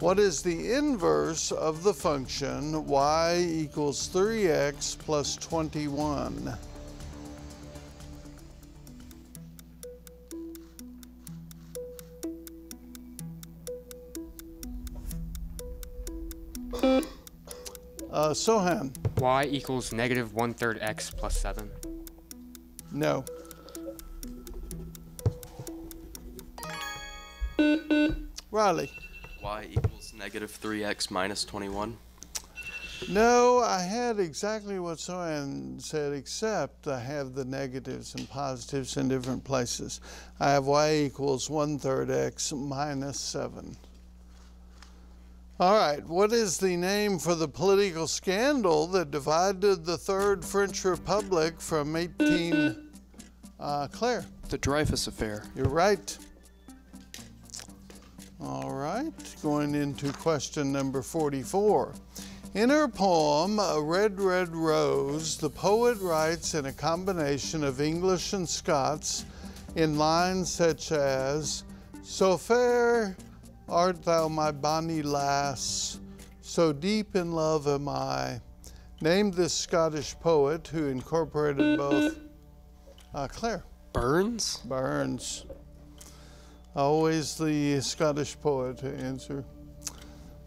what is the inverse of the function y equals 3x plus 21? Sohan. Y equals negative 1/3 x plus 7. No. Riley. Y equals negative 3x minus 21? No, I had exactly what Sohan said, except I have the negatives and positives in different places. I have y equals 1/3 x minus 7. All right, what is the name for the political scandal that divided the Third French Republic from 18... Claire. The Dreyfus Affair. You're right. All right, going into question number 44. In her poem, A Red, Red Rose, the poet writes in a combination of English and Scots in lines such as, so fair art thou my bonnie lass, so deep in love am I. Name this Scottish poet who incorporated both. Claire. Burns? Burns. Always the Scottish poet to answer.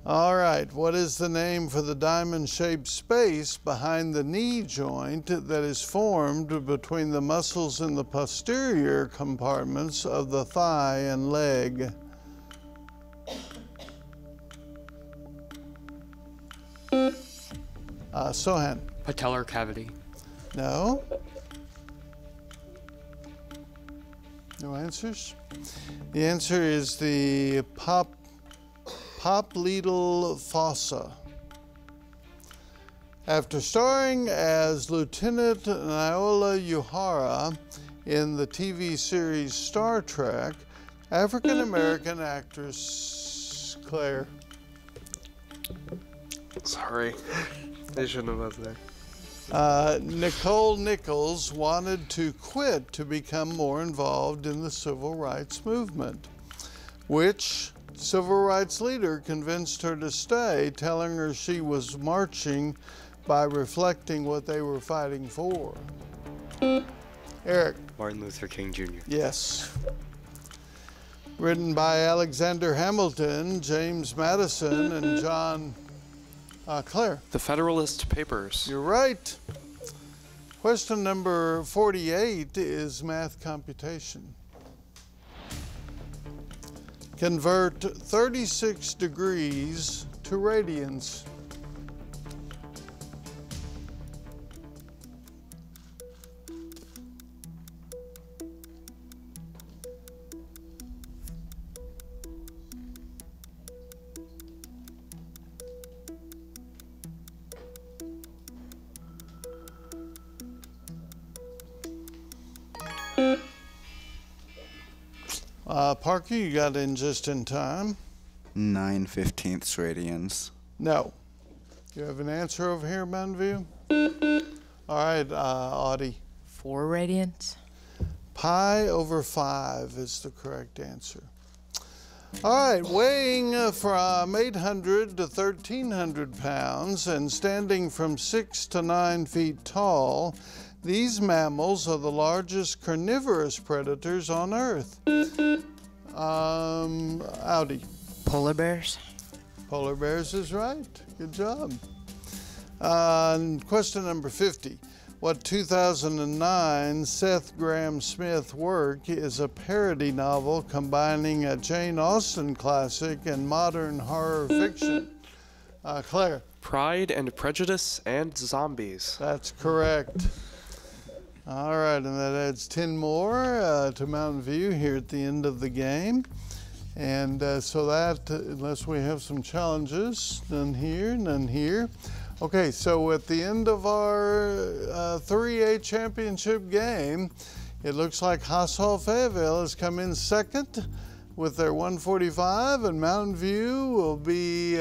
All right, what is the name for the diamond-shaped space behind the knee joint that is formed between the muscles in the posterior compartments of the thigh and leg? Sohan. Patellar cavity. No. No answers? The answer is the popliteal fossa. After starring as Lieutenant Neola Uhura in the TV series Star Trek, African-American actress Claire. Sorry, I shouldn't have left that. Nicole Nichols wanted to quit to become more involved in the civil rights movement. Which civil rights leader convinced her to stay, telling her she was marching by reflecting what they were fighting for? Eric. Martin Luther King Jr. Yes. Written by Alexander Hamilton, James Madison, and John... Claire. The Federalist Papers. You're right. Question number 48 is math computation. Convert 36 degrees to radians. Parker, you got in just in time. 9/15ths radians. No. You have an answer over here, Mountain View? All right, Audie. 4 radians. Pi over 5 is the correct answer. All right, weighing from 800 to 1,300 pounds and standing from 6 to 9 feet tall, these mammals are the largest carnivorous predators on Earth. Audi. Polar bears. Polar bears is right. Good job. Question number 50. What 2009 Seth Graham Smith work is a parody novel combining a Jane Austen classic and modern horror fiction? Claire. Pride and Prejudice and Zombies. That's correct. All right, and that adds 10 more to Mountain View here at the end of the game. And so that, unless we have some challenges, none here, none here. Okay, so at the end of our 3A championship game, it looks like Haas Hall Fayetteville has come in second with their 145, and Mountain View will be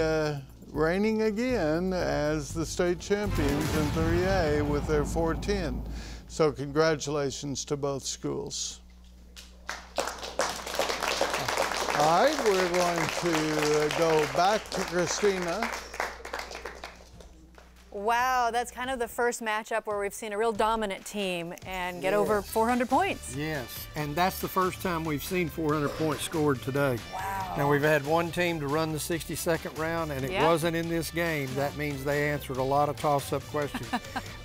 reigning again as the state champions in 3A with their 410. So congratulations to both schools. All right, we're going to go back to Christina. Wow, that's kind of the first matchup where we've seen a real dominant team and get over 400 points. Yes, and that's the first time we've seen 400 points scored today. Wow. Now, we've had one team to run the 62nd round, and it wasn't in this game. That means they answered a lot of toss-up questions.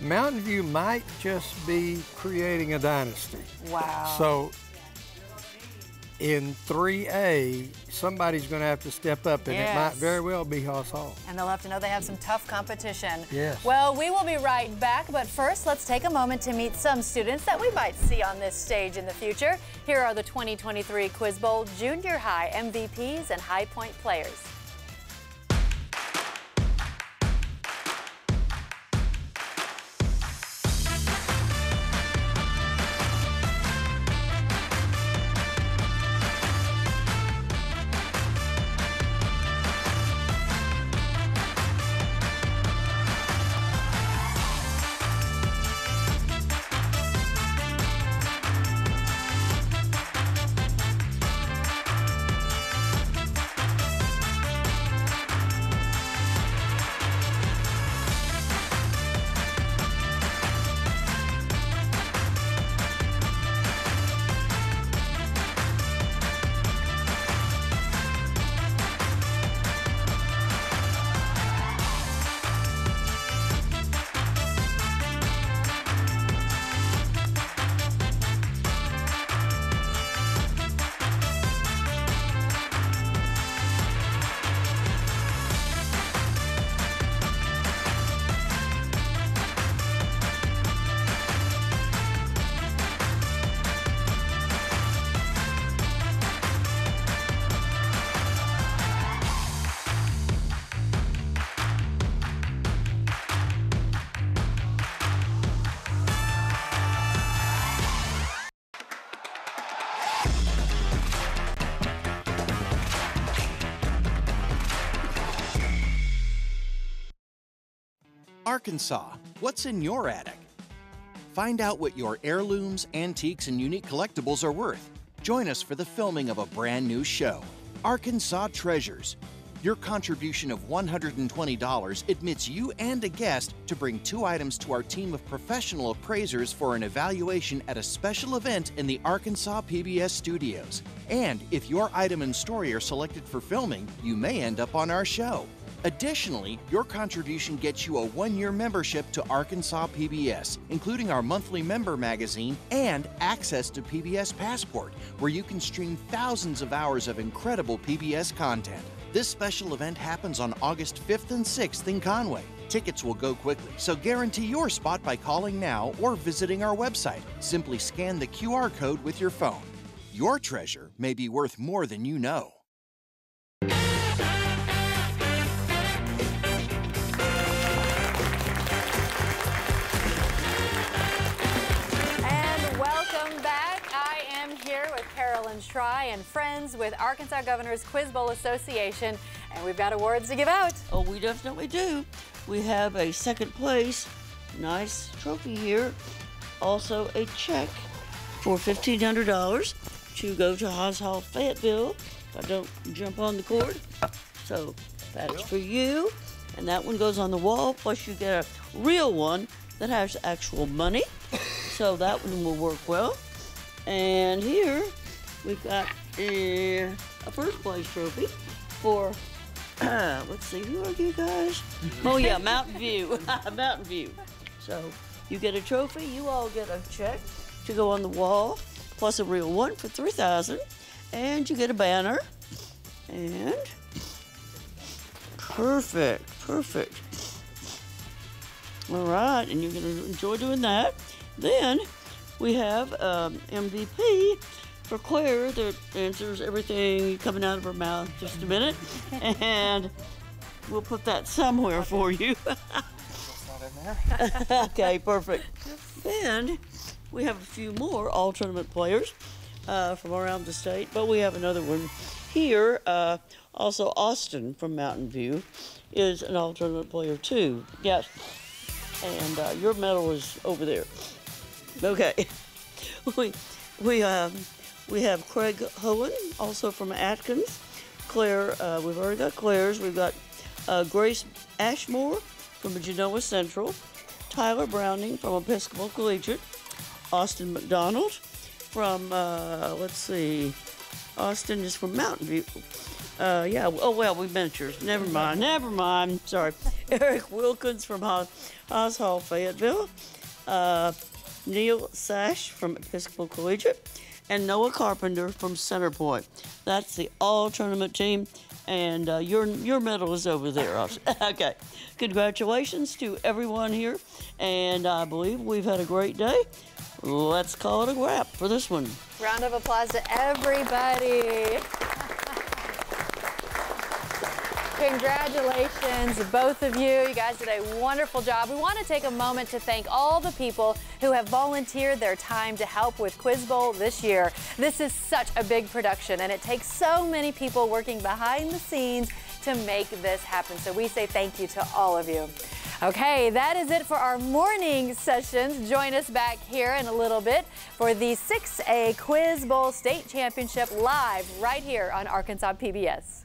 Mountain View might just be creating a dynasty. Wow. So in 3A, somebody's going to have to step up, and it might very well be Haas Hall. And they'll have to know they have some tough competition. Yes. Well, we will be right back, but first, let's take a moment to meet some students that we might see on this stage in the future. Here are the 2023 Quiz Bowl Junior High MVPs and High Point players. Arkansas, what's in your attic? Find out what your heirlooms, antiques, and unique collectibles are worth. Join us for the filming of a brand new show, Arkansas Treasures. Your contribution of $120 admits you and a guest to bring 2 items to our team of professional appraisers for an evaluation at a special event in the Arkansas PBS studios. And if your item and story are selected for filming, you may end up on our show. Additionally, your contribution gets you a one-year membership to Arkansas PBS, including our monthly member magazine and access to PBS Passport, where you can stream thousands of hours of incredible PBS content. This special event happens on August 5th and 6th in Conway. Tickets will go quickly, so guarantee your spot by calling now or visiting our website. Simply scan the QR code with your phone. Your treasure may be worth more than you know. And welcome back. I am here with Carolyn Shry and friends with Arkansas Governor's Quiz Bowl Association, and we've got awards to give out. Oh, we definitely do. We have a second place, nice trophy here, also a check for $1,500 to go to Haas Hall Fayetteville if I don't jump on the cord. So that's for you, and that one goes on the wall, plus you get a real one that has actual money, so that one will work well. And here we've got a first place trophy for let's see, who are you guys? Oh yeah, Mountain View. Mountain View. So you get a trophy, you all get a check to go on the wall, plus a real one for $3,000, and you get a banner. And perfect, perfect. All right, and you're gonna enjoy doing that. Then we have MVP for Claire that answers everything coming out of her mouth just a minute. And we'll put that somewhere for you. It's not in there. Okay, perfect. Then we have a few more all-tournament players from around the state, but we have another one here. Also, Austin from Mountain View is an all-tournament player too. Yes, and your medal is over there. Okay. We have Craig Hohen, also from Atkins. Claire, we've already got Claire's. We've got Grace Ashmore from Genoa Central. Tyler Browning from Episcopal Collegiate. Austin McDonald from, let's see, Austin is from Mountain View. Yeah, oh, well, we mentors. Never mind, never mind. Sorry. Eric Wilkins from Haas Hall Fayetteville. Neil Sash from Episcopal Collegiate, and Noah Carpenter from Centerpoint. That's the all-tournament team, and your medal is over there, Austin. Okay, congratulations to everyone here, and I believe we've had a great day. Let's call it a wrap for this one. Round of applause to everybody. Congratulations, both of you. You guys did a wonderful job. We want to take a moment to thank all the people who have volunteered their time to help with Quiz Bowl this year. This is such a big production, and it takes so many people working behind the scenes to make this happen. So we say thank you to all of you. Okay, that is it for our morning sessions. Join us back here in a little bit for the 6A Quiz Bowl State Championship live right here on Arkansas PBS.